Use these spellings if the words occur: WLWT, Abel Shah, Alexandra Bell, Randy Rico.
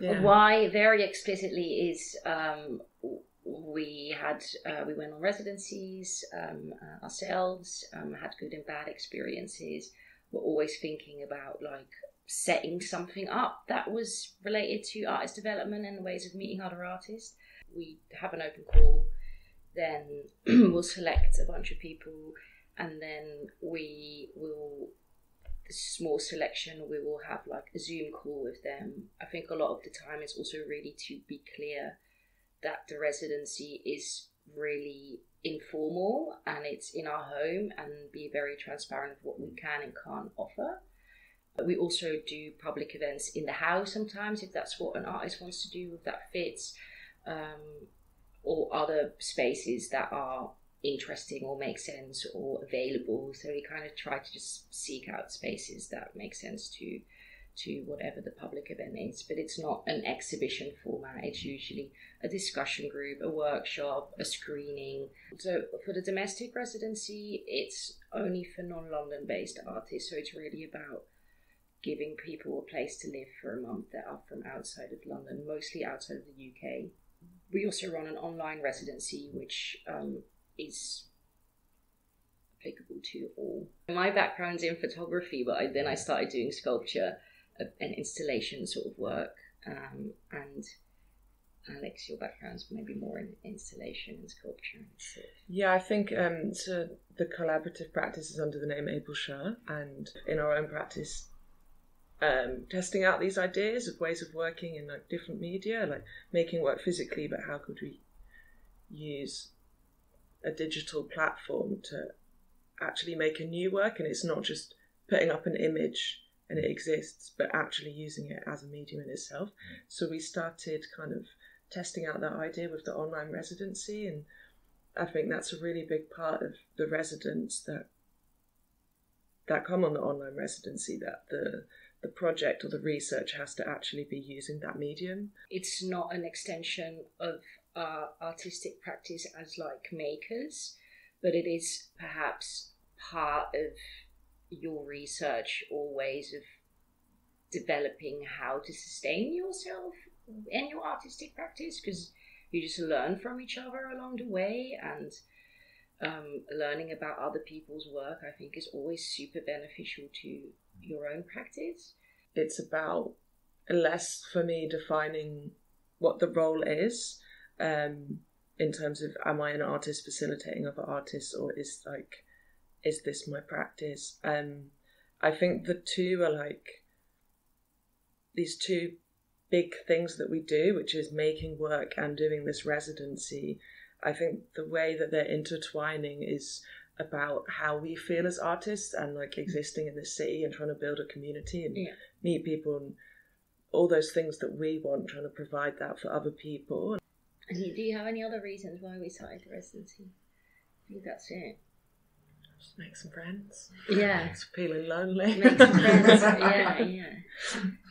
Yeah. Why very explicitly is we went on residencies ourselves, had good and bad experiences. We're always thinking about like setting something up that was related to artist development and ways of meeting other artists. We have an open call, then we'll select a bunch of people, and then we will, a small selection, we will have like a Zoom call with them. I think a lot of the time it's also really to be clear that the residency is really informal and it's in our home, and be very transparent of what we can and can't offer. We also do public events in the house sometimes if that's what an artist wants to do, if that fits, or other spaces that are interesting or make sense or available. So we kind of try to just seek out spaces that make sense to whatever the public event is. But it's not an exhibition format. It's usually a discussion group, a workshop, a screening. So for the domestic residency, it's only for non-London based artists. So it's really about giving people a place to live for a month that are from outside of London, mostly outside of the UK. We also run an online residency, which is applicable to all. My background's in photography, but then I started doing sculpture and installation sort of work. And Alex, your background's maybe more in installation and sculpture. Yeah, I think so the collaborative practice is under the name Abel Shah, and in our own practice, testing out these ideas of ways of working in like different media, like making work physically, but how could we use a digital platform to actually make a new work, and it's not just putting up an image and it exists, but actually using it as a medium in itself. So we started kind of testing out that idea with the online residency, and I think that's a really big part of the residents that come on the online residency, that the project or the research has to actually be using that medium. It's not an extension of our artistic practice as like makers, but it is perhaps part of your research or ways of developing how to sustain yourself and your artistic practice, because you just learn from each other along the way, and learning about other people's work, I think, is always super beneficial to your own practice. It's about less, for me, defining what the role is in terms of, am I an artist facilitating other artists, or is this my practice? I think the two are like these two big things that we do, which is making work and doing this residency. I think the way that they're intertwining is about how we feel as artists and like existing in this city and trying to build a community and meet people and all those things that we want, trying to provide that for other people. Do you have any other reasons why we started the residency? I think that's it. Just make some friends. Yeah. It's feeling lonely. Make some friends. Yeah, yeah.